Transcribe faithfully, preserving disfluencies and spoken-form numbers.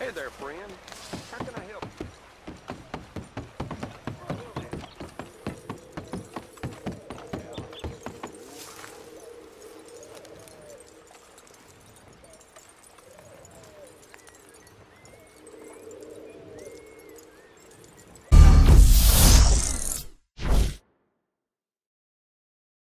Hey there, friend. How can I help?